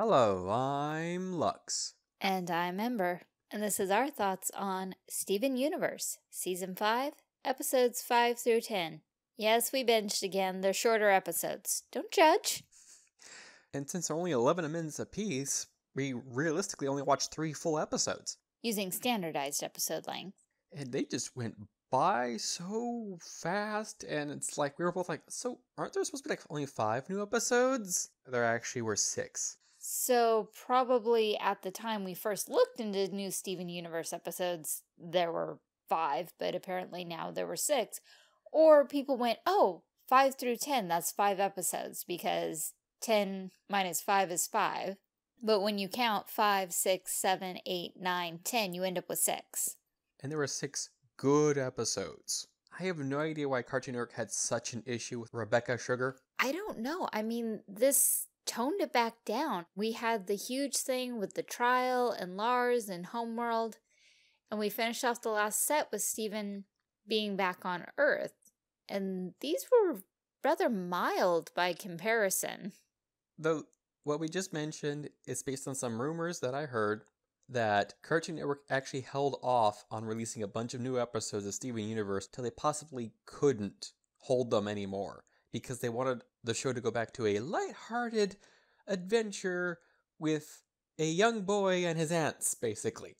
Hello, I'm Lux. And I'm Ember. And this is our thoughts on Steven Universe, Season 5, Episodes 5 through 10. Yes, we binged again. They're shorter episodes. Don't judge. And since they're only 11 minutes apiece, we realistically only watched 3 full episodes. Using standardized episode length. And they just went by so fast, and it's like we were both like, so aren't there supposed to be like only 5 new episodes? There actually were 6. So probably at the time we first looked into new Steven Universe episodes, there were 5, but apparently now there were 6. Or people went, oh, 5 through 10, that's 5 episodes, because 10 minus 5 is 5. But when you count 5, 6, 7, 8, 9, 10, you end up with 6. And there were 6 good episodes. I have no idea why Cartoon Network had such an issue with Rebecca Sugar. I don't know. I mean, this toned it back down. We had the huge thing with the trial and Lars and Homeworld, and we finished off the last set with Steven being back on Earth. And these were rather mild by comparison. Though what we just mentioned is based on some rumors that I heard that Cartoon Network actually held off on releasing a bunch of new episodes of Steven Universe till they possibly couldn't hold them anymore, because they wanted the show to go back to a lighthearted adventure with a young boy and his aunts, basically.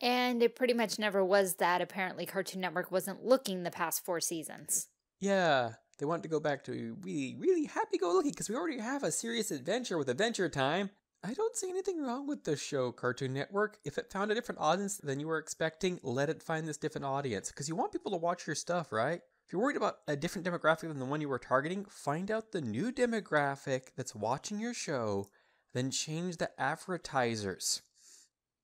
And it pretty much never was that. Apparently, Cartoon Network wasn't looking the past 4 seasons. Yeah, they wanted to go back to really happy-go-lucky, because we already have a serious adventure with Adventure Time. I don't see anything wrong with the show, Cartoon Network. If it found a different audience than you were expecting, let it find this different audience, because you want people to watch your stuff, right? If you're worried about a different demographic than the one you were targeting, find out the new demographic that's watching your show, then change the advertisers.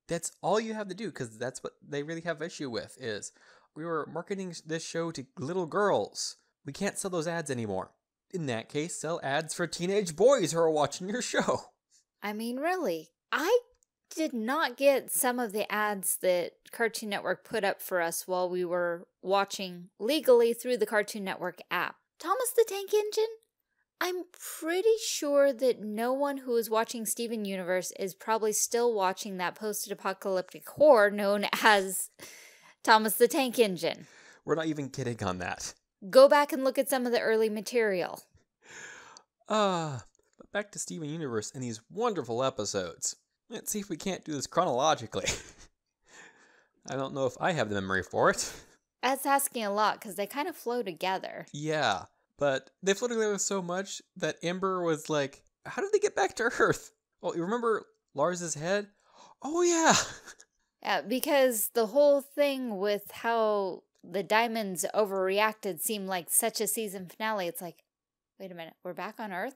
That's all you have to do, because that's what they really have issue with, is we were marketing this show to little girls. We can't sell those ads anymore. In that case, sell ads for teenage boys who are watching your show. I mean, really, I did not get some of the ads that Cartoon Network put up for us while we were watching legally through the Cartoon Network app. Thomas the Tank Engine? I'm pretty sure that no one who is watching Steven Universe is probably still watching that post-apocalyptic horror known as Thomas the Tank Engine. We're not even kidding on that. Go back and look at some of the early material. Back to Steven Universe and these wonderful episodes. Let's see if we can't do this chronologically. I don't know if I have the memory for it. That's asking a lot, because they kind of flow together. Yeah, but they flow together so much that Ember was like, how did they get back to Earth? Well, you remember Lars's head? Oh, yeah. Yeah, because the whole thing with how the diamonds overreacted seemed like such a season finale. It's like, wait a minute, we're back on Earth?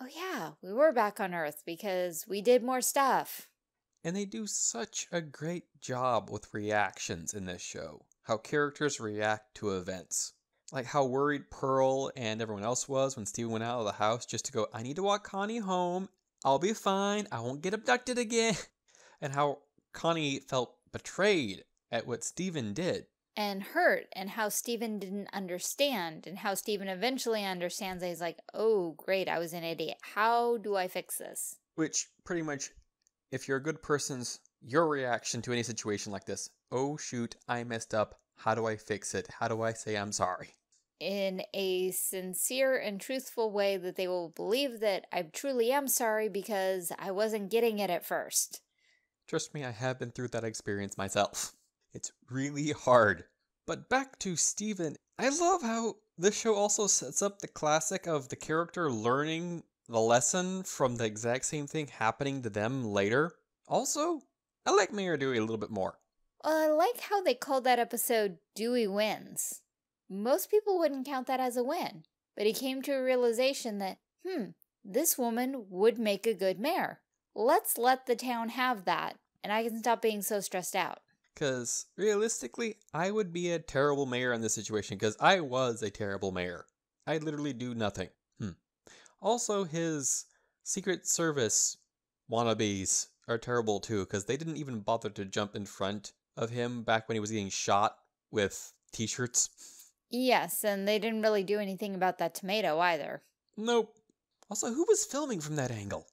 Oh yeah, we were back on Earth because we did more stuff. And they do such a great job with reactions in this show. How characters react to events. Like how worried Pearl and everyone else was when Steven went out of the house just to go, I need to walk Connie home. I'll be fine. I won't get abducted again. And how Connie felt betrayed at what Steven did. And hurt, and how Steven didn't understand, and how Steven eventually understands that he's like, oh, great, I was an idiot. How do I fix this? Which, pretty much, if you're a good person's, your reaction to any situation like this, oh, shoot, I messed up. How do I fix it? How do I say I'm sorry? In a sincere and truthful way that they will believe that I truly am sorry because I wasn't getting it at first. Trust me, I have been through that experience myself. It's really hard. But back to Steven, I love how this show also sets up the classic of the character learning the lesson from the exact same thing happening to them later. Also, I like Mayor Dewey a little bit more. Well, I like how they called that episode Dewey Wins. Most people wouldn't count that as a win, but he came to a realization that, this woman would make a good mayor. Let's let the town have that, and I can stop being so stressed out. Because realistically, I would be a terrible mayor in this situation, because I was a terrible mayor. I literally do nothing. Also, his Secret Service wannabes are terrible too, because they didn't even bother to jump in front of him back when he was getting shot with t-shirts. Yes, and they didn't really do anything about that tomato either. Nope. Also, who was filming from that angle?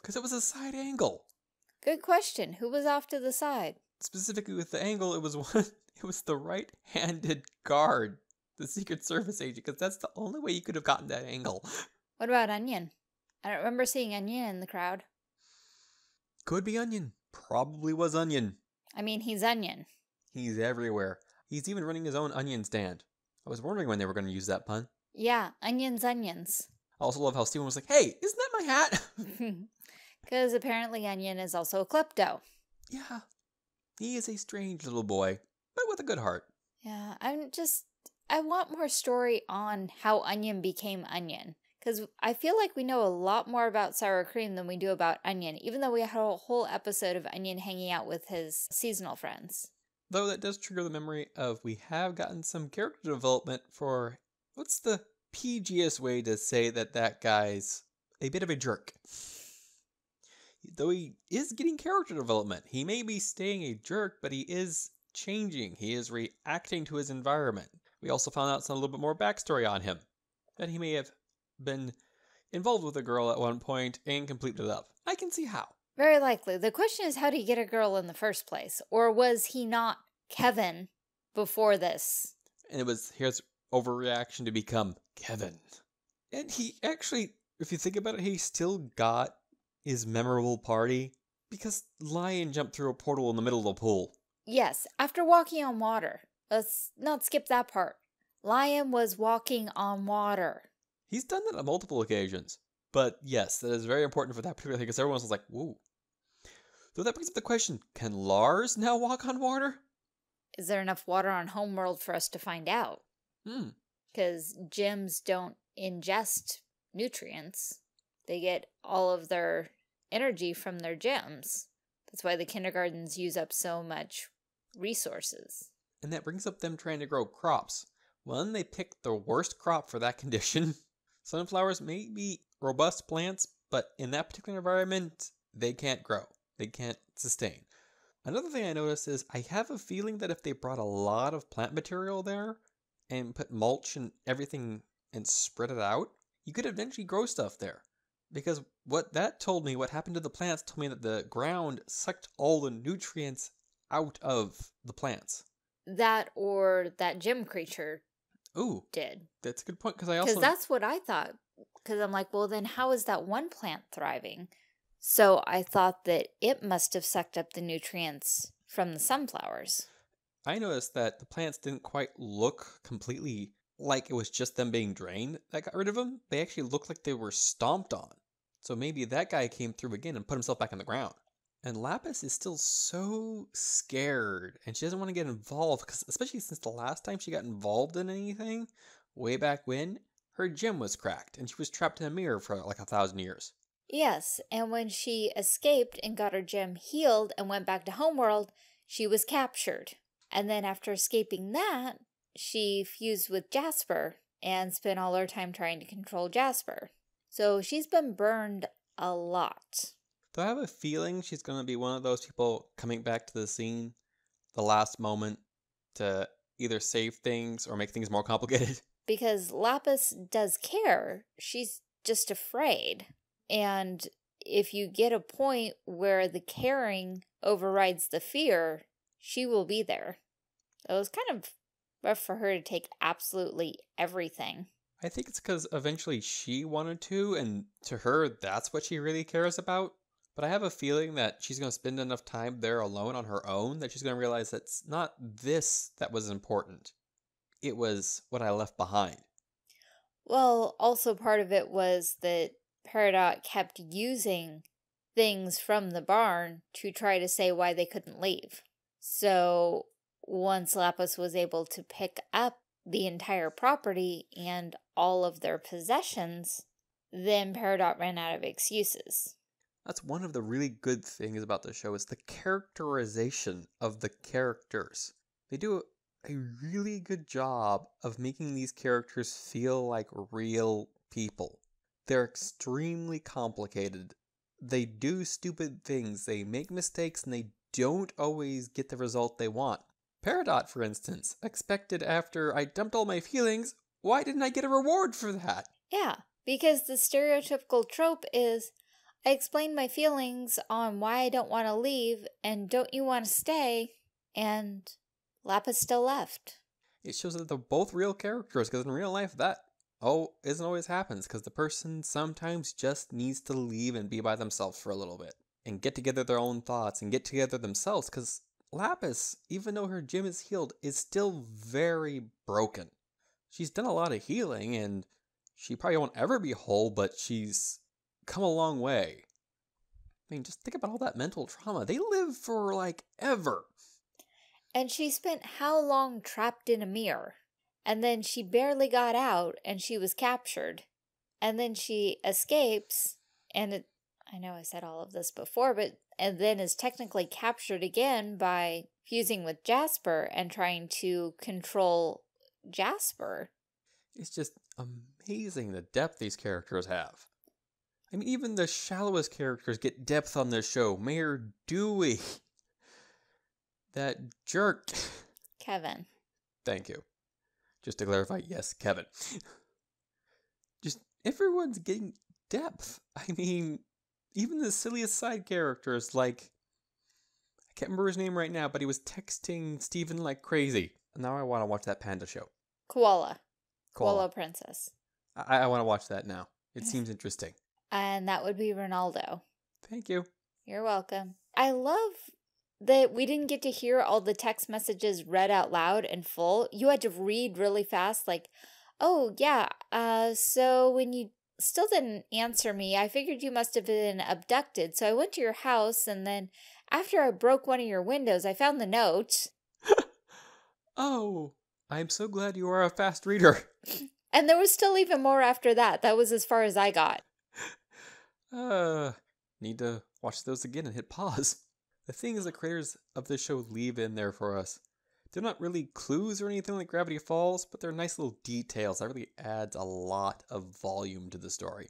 Because it was a side angle. Good question. Who was off to the side? Specifically with the angle, it was one. It was the right-handed guard, the Secret Service agent, because that's the only way you could have gotten that angle. What about Onion? I don't remember seeing Onion in the crowd. Could be Onion. Probably was Onion. I mean, he's Onion. He's everywhere. He's even running his own onion stand. I was wondering when they were going to use that pun. Yeah, Onion's Onions. I also love how Steven was like, hey, isn't that my hat? Because apparently Onion is also a klepto. Yeah. He is a strange little boy, but with a good heart. Yeah, I want more story on how Onion became Onion. Because I feel like we know a lot more about sour cream than we do about Onion, even though we had a whole episode of Onion hanging out with his seasonal friends. Though that does trigger the memory of we have gotten some character development for, what's the PGest way to say that that guy's a bit of a jerk? Though he is getting character development. He may be staying a jerk, but he is changing. He is reacting to his environment. We also found out some a little bit more backstory on him. That he may have been involved with a girl at one point and completed it up. I can see how. Very likely. The question is, how did he get a girl in the first place? Or was he not Kevin before this? And it was his overreaction to become Kevin. And he actually, if you think about it, he still got his memorable party because Lion jumped through a portal in the middle of the pool. Yes, after walking on water. Let's not skip that part. Lion was walking on water. He's done that on multiple occasions. But yes, that is very important for that particular thing because everyone was like, whoa. So that brings up the question, can Lars now walk on water? Is there enough water on Homeworld for us to find out? Because gems don't ingest nutrients. They get all of their energy from their gems. That's why the kindergartens use up so much resources. And that brings up them trying to grow crops. One, they picked the worst crop for that condition. Sunflowers may be robust plants, but in that particular environment, they can't grow. They can't sustain. Another thing I noticed is I have a feeling that if they brought a lot of plant material there and put mulch and everything and spread it out, you could eventually grow stuff there. Because what that told me, what happened to the plants, told me that the ground sucked all the nutrients out of the plants. That or that gem creature did. That's a good point. Because that's what I thought. Because I'm like, well, then how is that one plant thriving? So I thought that it must have sucked up the nutrients from the sunflowers. I noticed that the plants didn't quite look completely like it was just them being drained that got rid of them. They actually looked like they were stomped on. So maybe that guy came through again and put himself back in the ground. And Lapis is still so scared, and she doesn't want to get involved, because especially since the last time she got involved in anything, way back when, her gem was cracked, and she was trapped in a mirror for like 1,000 years. Yes, and when she escaped and got her gem healed and went back to Homeworld, she was captured. And then after escaping that, she fused with Jasper and spent all her time trying to control Jasper. So she's been burned a lot. So I have a feeling she's going to be one of those people coming back to the scene the last moment to either save things or make things more complicated. Because Lapis does care. She's just afraid. And if you get a point where the caring overrides the fear, she will be there. It was kind of rough for her to take absolutely everything. I think it's because eventually she wanted to, and to her, that's what she really cares about. But I have a feeling that she's going to spend enough time there alone on her own that she's going to realize that's not this that was important. It was what I left behind. Well, also part of it was that Peridot kept using things from the barn to try to say why they couldn't leave. So once Lapis was able to pick up the entire property and all of their possessions, then Peridot ran out of excuses. That's one of the really good things about the show is the characterization of the characters. They do a really good job of making these characters feel like real people. They're extremely complicated. They do stupid things. They make mistakes and they don't always get the result they want. Peridot, for instance, expected after I dumped all my feelings, why didn't I get a reward for that? Yeah, because the stereotypical trope is, I explained my feelings on why I don't want to leave and don't you want to stay, and Lapis still left. It shows that they're both real characters, because in real life that isn't always happens, because the person sometimes just needs to leave and be by themselves for a little bit and get together their own thoughts and get together themselves, because Lapis, even though her gym is healed, is still very broken. She's done a lot of healing and she probably won't ever be whole, but she's come a long way. I mean, just think about all that mental trauma. They live for, like, ever. And she spent how long trapped in a mirror? And then she barely got out and she was captured. And then she escapes and it, I know I said all of this before, but and then is technically captured again by fusing with Jasper and trying to control Jasper. It's just amazing the depth these characters have. I mean, even the shallowest characters get depth on this show. Mayor Dewey. That jerk. Kevin. Thank you. Just to clarify, yes, Kevin. Just everyone's getting depth. I mean, even the silliest side characters, like, I can't remember his name right now, but he was texting Steven like crazy. Now I want to watch that panda show. Koala. Koala Princess. I want to watch that now. It seems interesting. And that would be Ronaldo. Thank you. You're welcome. I love that we didn't get to hear all the text messages read out loud and full. You had to read really fast, like, oh, yeah, so when you still didn't answer me, I figured you must have been abducted. So I went to your house, and then after I broke one of your windows, I found the note. Oh, I'm so glad you are a fast reader. And there was still even more after that. That was as far as I got. Need to watch those again and hit pause. The thing is, the creators of this show leave in there for us. They're not really clues or anything like Gravity Falls, but they're nice little details that really adds a lot of volume to the story.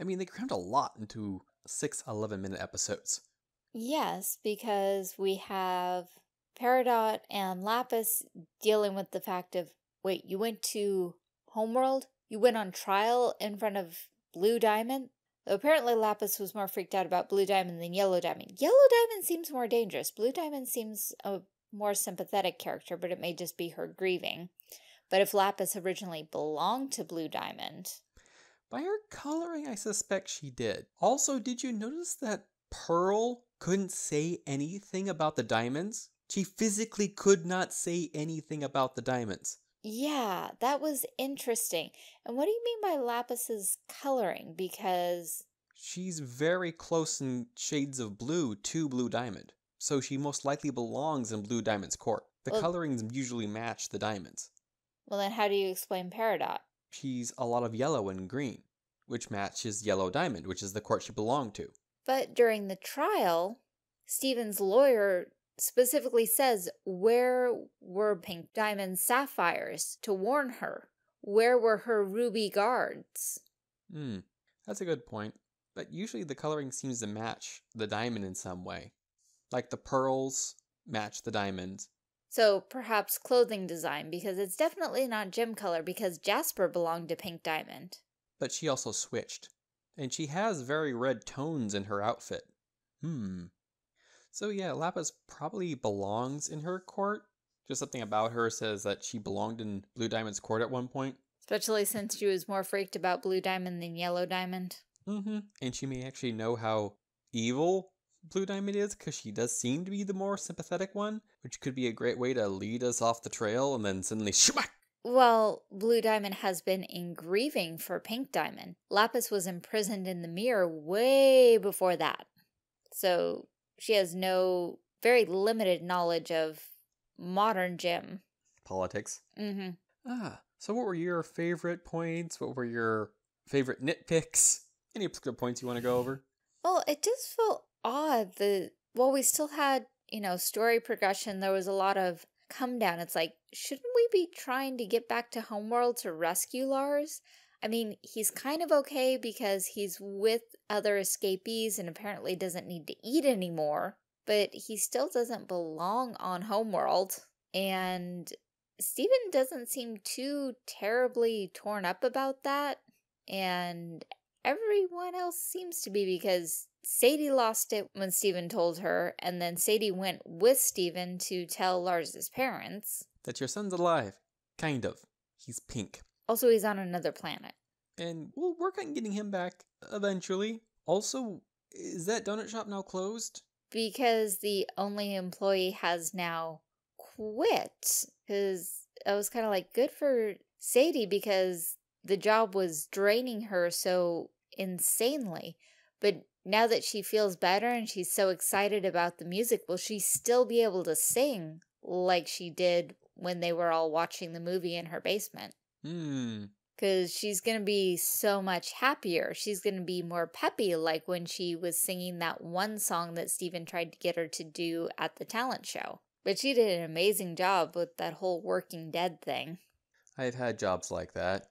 I mean, they crammed a lot into 6 11-minute episodes. Yes, because we have Peridot and Lapis dealing with the fact of, wait, you went to Homeworld? You went on trial in front of Blue Diamond? Though apparently Lapis was more freaked out about Blue Diamond than Yellow Diamond. Yellow Diamond seems more dangerous. Blue Diamond seems a more sympathetic character, but it may just be her grieving. But if Lapis originally belonged to Blue Diamond... By her coloring, I suspect she did. Also, did you notice that Pearl couldn't say anything about the diamonds? She physically could not say anything about the diamonds. Yeah, that was interesting. And what do you mean by Lapis's coloring? Because she's very close in shades of blue to Blue Diamond. So she most likely belongs in Blue Diamond's court. The colorings usually match the diamonds. Well, then how do you explain Peridot? She's a lot of yellow and green, which matches Yellow Diamond, which is the court she belonged to. But during the trial, Steven's lawyer specifically says, where were Pink Diamond sapphires, to warn her? Where were her ruby guards? Hmm, that's a good point. But usually the coloring seems to match the diamond in some way. Like the pearls match the diamonds. So perhaps clothing design, because it's definitely not gym color, because Jasper belonged to Pink Diamond. But she also switched. And she has very red tones in her outfit. Hmm. So yeah, Lapis probably belongs in her court. Just something about her says that she belonged in Blue Diamond's court at one point. Especially since she was more freaked about Blue Diamond than Yellow Diamond. Mm-hmm. And she may actually know how evil Blue Diamond is, because she does seem to be the more sympathetic one, which could be a great way to lead us off the trail and then suddenly shmack. Well, Blue Diamond has been in grieving for Pink Diamond. Lapis was imprisoned in the mirror way before that. So she has no, very limited knowledge of modern gym. Politics. Mm-hmm. Ah, so what were your favorite points? What were your favorite nitpicks? Any particular points you want to go over? Well, it just felt odd. We still had, you know, story progression. There was a lot of come down. It's like, shouldn't we be trying to get back to Homeworld to rescue Lars? I mean, he's kind of okay because he's with other escapees and apparently doesn't need to eat anymore, but he still doesn't belong on Homeworld. And Steven doesn't seem too terribly torn up about that. And everyone else seems to be, because Sadie lost it when Steven told her, and then Sadie went with Steven to tell Lars's parents. That your son's alive. Kind of. He's pink. Also, he's on another planet. And we'll work on getting him back eventually. Also, is that donut shop now closed? Because the only employee has now quit. Because I was kind of like, good for Sadie, because the job was draining her so insanely. But now that she feels better and she's so excited about the music, will she still be able to sing like she did when they were all watching the movie in her basement? Hmm. Because she's going to be so much happier. She's going to be more peppy, like when she was singing that one song that Steven tried to get her to do at the talent show. But she did an amazing job with that whole Working Dead thing. I've had jobs like that.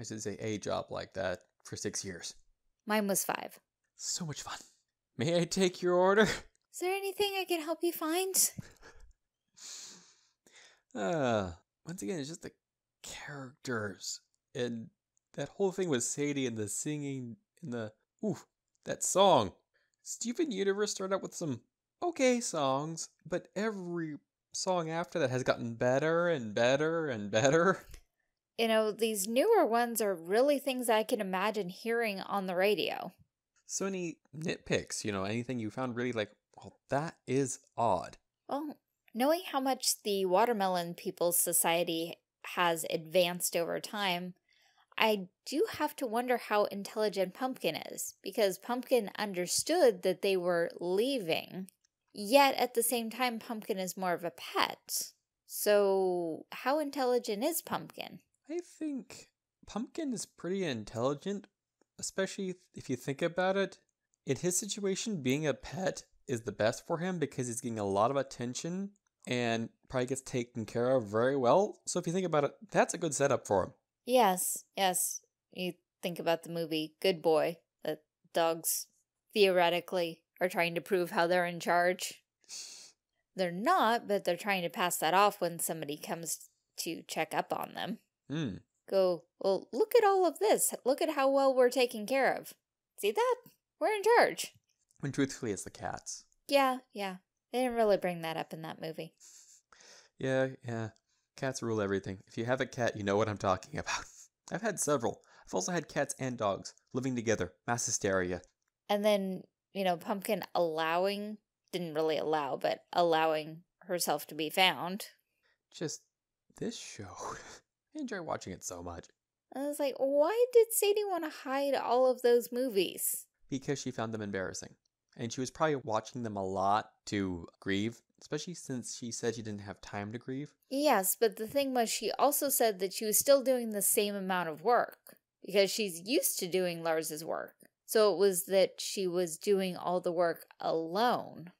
I should say a job like that for 6 years. Mine was 5. So much fun. May I take your order? Is there anything I can help you find? Once again, it's just the characters. And that whole thing with Sadie and the singing and the... Ooh, that song. Steven Universe started out with some okay songs, but every song after that has gotten better and better and better. You know, these newer ones are really things I can imagine hearing on the radio. So any nitpicks, you know, anything you found really like, well, that is odd. Well, knowing how much the Watermelon People's Society has advanced over time, I do have to wonder how intelligent Pumpkin is, because Pumpkin understood that they were leaving, yet at the same time Pumpkin is more of a pet. So how intelligent is Pumpkin? I think Pumpkin is pretty intelligent, especially if you think about it. In his situation, being a pet is the best for him because he's getting a lot of attention and probably gets taken care of very well. So if you think about it, that's a good setup for him. Yes, yes. You think about the movie Good Boy, that dogs theoretically are trying to prove how they're in charge. They're not, but they're trying to pass that off when somebody comes to check up on them. Mm. Go, well, look at all of this. Look at how well we're taken care of. See that? We're in charge. When truthfully, it's the cats. Yeah, yeah. They didn't really bring that up in that movie. Yeah, yeah. Cats rule everything. If you have a cat, you know what I'm talking about. I've had several. I've also had cats and dogs living together. Mass hysteria. And then, you know, Pumpkin allowing, didn't really allow, but allowing herself to be found. Just this show. I enjoy watching it so much. I was like, why did Sadie want to hide all of those movies? Because she found them embarrassing. And she was probably watching them a lot to grieve, especially since she said she didn't have time to grieve. Yes, but the thing was, she also said that she was still doing the same amount of work because she's used to doing Lars's work. So it was that she was doing all the work alone.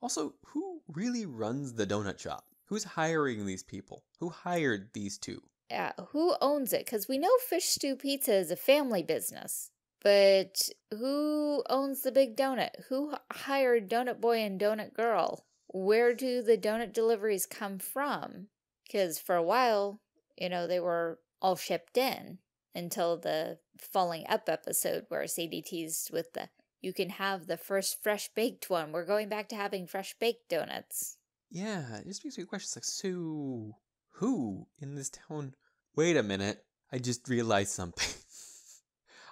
Also, who really runs the donut shop? Who's hiring these people? Who hired these two? Yeah, who owns it? Because we know Fish Stew Pizza is a family business. But who owns the big donut? Who hired Donut Boy and Donut Girl? Where do the donut deliveries come from? Because for a while, you know, they were all shipped in until the Falling Up episode where Sadie teased with the, you can have the first fresh baked one. We're going back to having fresh baked donuts. Yeah, it just makes me question, like, so who in this town? Wait a minute, I just realized something.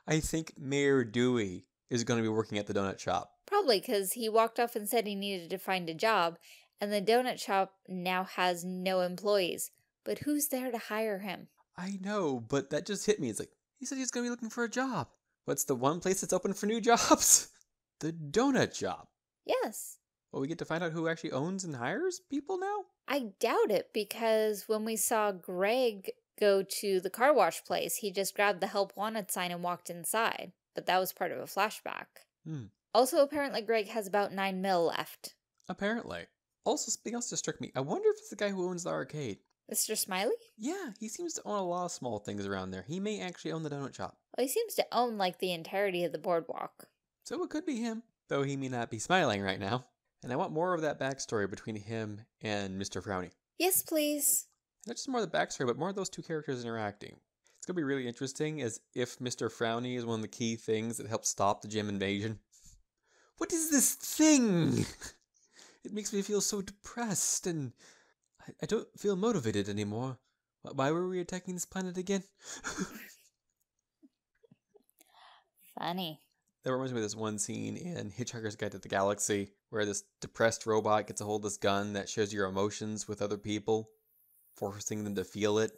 I think Mayor Dewey is going to be working at the donut shop. Probably, because he walked off and said he needed to find a job, and the donut shop now has no employees. But who's there to hire him? I know, but that just hit me. It's like, he said he's going to be looking for a job. What's the one place that's open for new jobs? The donut shop. Yes. Well, we get to find out who actually owns and hires people now? I doubt it, because when we saw Greg go to the car wash place, he just grabbed the help wanted sign and walked inside. But that was part of a flashback. Mm. Also, apparently Greg has about 9 mil left. Apparently. Also, something else just struck me. I wonder if it's the guy who owns the arcade. Mr. Smiley? Yeah, he seems to own a lot of small things around there. He may actually own the donut shop. Well, he seems to own, like, the entirety of the boardwalk. So it could be him, though he may not be smiling right now. And I want more of that backstory between him and Mr. Frowny. Yes, please. Not just more of the backstory, but more of those two characters interacting. It's It's gonna be really interesting as if Mr. Frowny is one of the key things that helps stop the gym invasion. What is this thing? It makes me feel so depressed, and I don't feel motivated anymore. Why were we attacking this planet again? Funny. That reminds me of this one scene in Hitchhiker's Guide to the Galaxy where this depressed robot gets a hold of this gun that shares your emotions with other people, forcing them to feel it.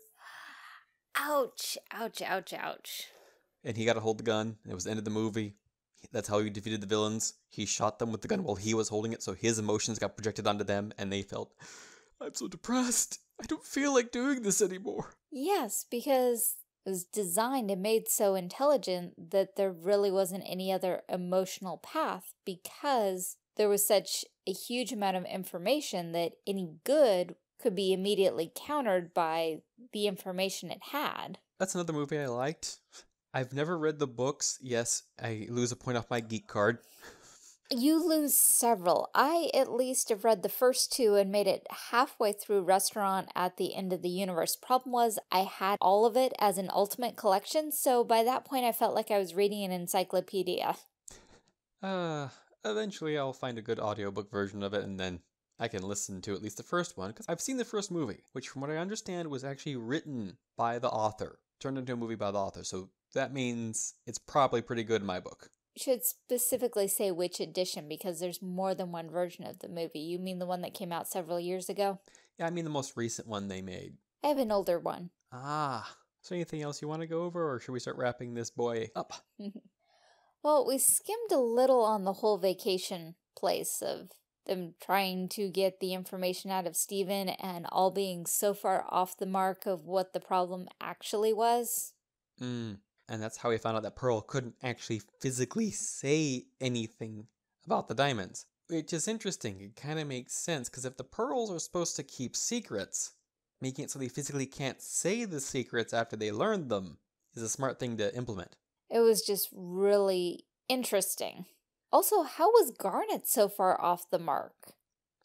Ouch, ouch, ouch, ouch. And he got a hold of the gun, and it was the end of the movie. That's how he defeated the villains. He shot them with the gun while he was holding it, so his emotions got projected onto them, and they felt, I'm so depressed. I don't feel like doing this anymore. Yes, because it was designed and made so intelligent that there really wasn't any other emotional path, because there was such a huge amount of information that any good could be immediately countered by the information it had. That's another movie I liked. I've never read the books. Yes, I lose a point off my geek card. You lose several. I at least have read the first two and made it halfway through Restaurant at the End of the Universe. Problem was, I had all of it as an ultimate collection, so by that point I felt like I was reading an encyclopedia. Eventually I'll find a good audiobook version of it, and then I can listen to at least the first one, because I've seen the first movie, which from what I understand was actually written by the author, turned into a movie by the author, so that means it's probably pretty good in my book. You should specifically say which edition, because there's more than one version of the movie. You mean the one that came out several years ago? Yeah, I mean the most recent one they made. I have an older one. Ah. So anything else you want to go over, or should we start wrapping this boy up? Well, we skimmed a little on the whole vacation place of them trying to get the information out of Steven and all being so far off the mark of what the problem actually was. And that's how we found out that Pearl couldn't actually physically say anything about the diamonds. Which is interesting. It kind of makes sense, because if the pearls are supposed to keep secrets, making it so they physically can't say the secrets after they learned them is a smart thing to implement. It was just really interesting. Also, how was Garnet so far off the mark?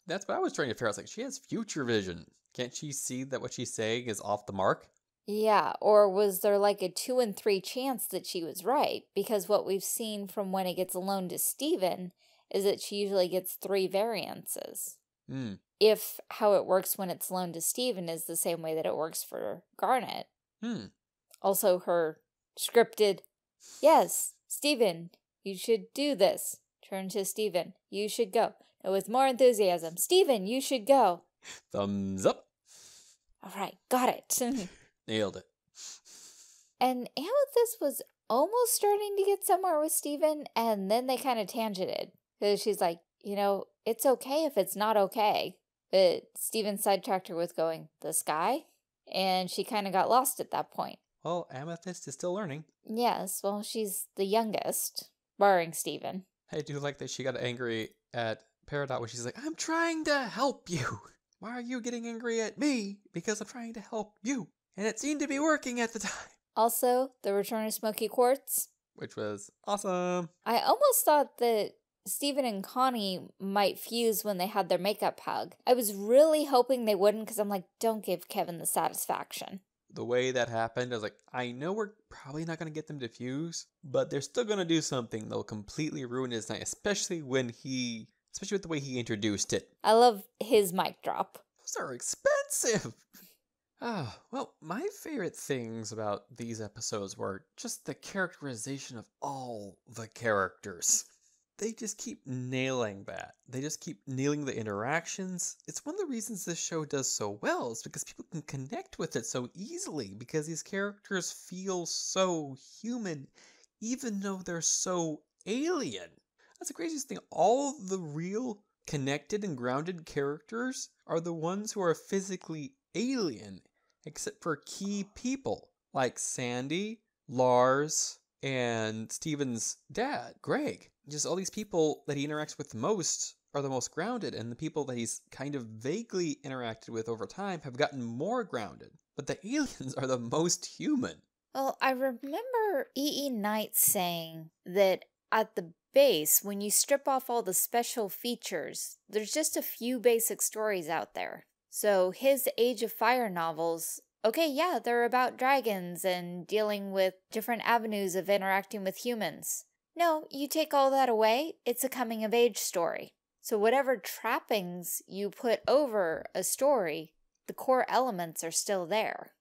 That's what I was trying to figure out. I was like, she has future vision. Can't she see that what she's saying is off the mark? Yeah, or was there like a 2 in 3 chance that she was right? Because what we've seen from when it gets loaned to Steven is that she usually gets 3 variances. If how it works when it's loaned to Steven is the same way that it works for Garnet. Also her scripted, yes, Steven, you should do this. Turn to Steven, you should go. And with more enthusiasm, Steven, you should go. Thumbs up. All right, got it. Nailed it. And Amethyst was almost starting to get somewhere with Steven, and then they kind of tangented. Because she's like, you know, it's okay if it's not okay. But Steven sidetracked her with going, the sky? And she kind of got lost at that point. Well, Amethyst is still learning. Yes, well, she's the youngest, barring Steven. I do like that she got angry at Peridot when she's like, I'm trying to help you. Why are you getting angry at me? Because I'm trying to help you. And it seemed to be working at the time. Also, the return of Smoky Quartz. Which was awesome. I almost thought that Steven and Connie might fuse when they had their makeup hug. I was really hoping they wouldn't, because I'm like, don't give Kevin the satisfaction. The way that happened, I was like, I know we're probably not going to get them to fuse, but they're still going to do something that'll completely ruin his night, especially with the way he introduced it. I love his mic drop. Those are expensive. Oh, well, my favorite things about these episodes were just the characterization of all the characters. They just keep nailing that. They just keep nailing the interactions. It's one of the reasons this show does so well, is because people can connect with it so easily, because these characters feel so human, even though they're so alien. That's the craziest thing. All the real connected and grounded characters are the ones who are physically alien, except for key people like Sadie, Lars, and Steven's dad, Greg. Just all these people that he interacts with the most are the most grounded, and the people that he's kind of vaguely interacted with over time have gotten more grounded. But the aliens are the most human. Well, I remember E.E. Knight saying that at the base, when you strip off all the special features, there's just a few basic stories out there. So his Age of Fire novels okay, yeah, they're about dragons and dealing with different avenues of interacting with humans. No, you take all that away, it's a coming-of-age story. So whatever trappings you put over a story, the core elements are still there.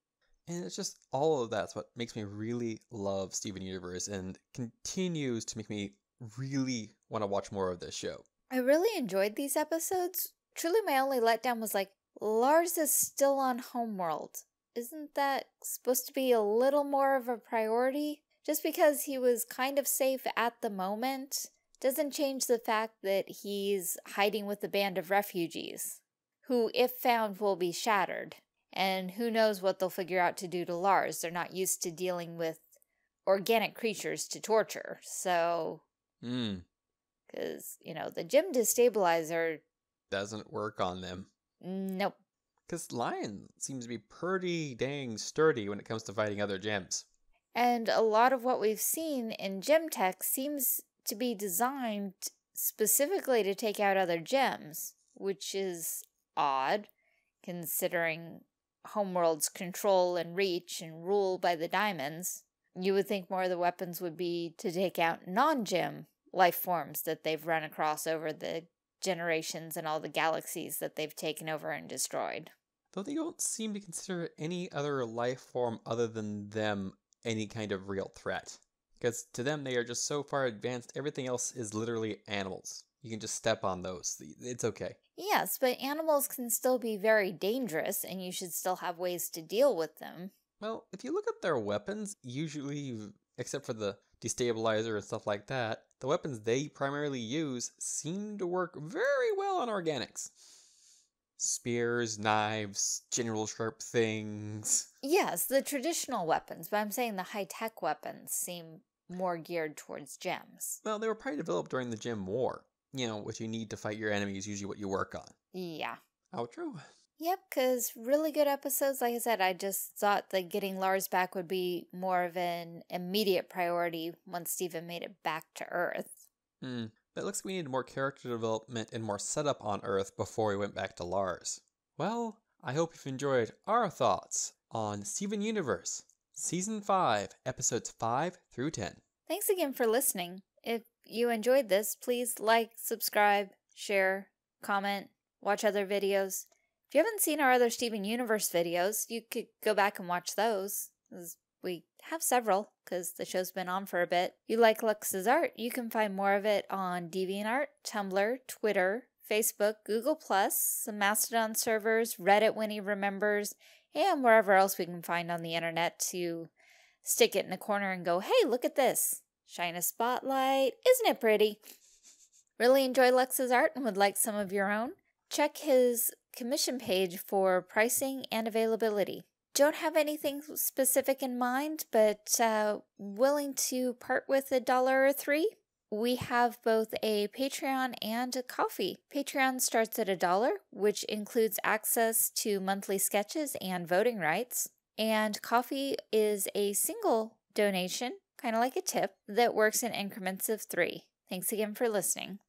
And it's just all of that's what makes me really love Steven Universe and continues to make me really want to watch more of this show. I really enjoyed these episodes. Truly my only letdown was like, Lars is still on Homeworld. Isn't that supposed to be a little more of a priority? Just because he was kind of safe at the moment doesn't change the fact that he's hiding with a band of refugees, who, if found, will be shattered. And who knows what they'll figure out to do to Lars. They're not used to dealing with organic creatures to torture, so... Because, you know, the gym destabilizer... doesn't work on them. Nope. Because Lion seems to be pretty dang sturdy when it comes to fighting other gyms. And a lot of what we've seen in gym tech seems to be designed specifically to take out other gyms, which is odd, considering Homeworld's control and reach and rule by the diamonds. You would think more of the weapons would be to take out non-gym life forms that they've run across over the generations and all the galaxies that they've taken over and destroyed. Though they don't seem to consider any other life form other than them any kind of real threat. Because to them, they are just so far advanced, everything else is literally animals. You can just step on those. It's okay. Yes, but animals can still be very dangerous, and you should still have ways to deal with them. Well, if you look at their weapons, usually, except for the destabilizer and stuff like that, the weapons they primarily use seem to work very well on organics. Spears, knives, general sharp things. Yes, the traditional weapons, but I'm saying the high-tech weapons seem more geared towards gems. Well, they were probably developed during the gem war. You know, what you need to fight your enemy is usually what you work on. Yeah. Oh, true. Yep, because really good episodes. Like I said, I just thought that getting Lars back would be more of an immediate priority once Steven made it back to Earth. But it looks like we needed more character development and more setup on Earth before we went back to Lars. Well, I hope you've enjoyed our thoughts on Steven Universe, Season 5, Episodes 5 through 10. Thanks again for listening. If you enjoyed this, please like, subscribe, share, comment, watch other videos. If you haven't seen our other Steven Universe videos, you could go back and watch those. We have several, because the show's been on for a bit. If you like Lux's art, you can find more of it on DeviantArt, Tumblr, Twitter, Facebook, Google+, some Mastodon servers, Reddit when he remembers, and wherever else we can find on the internet to stick it in a corner and go, hey, look at this. Shine a spotlight. Isn't it pretty? Really enjoy Lux's art and would like some of your own? Check his commission page for pricing and availability. Don't have anything specific in mind, but willing to part with $1 or $3? We have both a Patreon and a Ko-fi. Patreon starts at $1, which includes access to monthly sketches and voting rights. And Ko-fi is a single donation, kind of like a tip, that works in increments of 3. Thanks again for listening.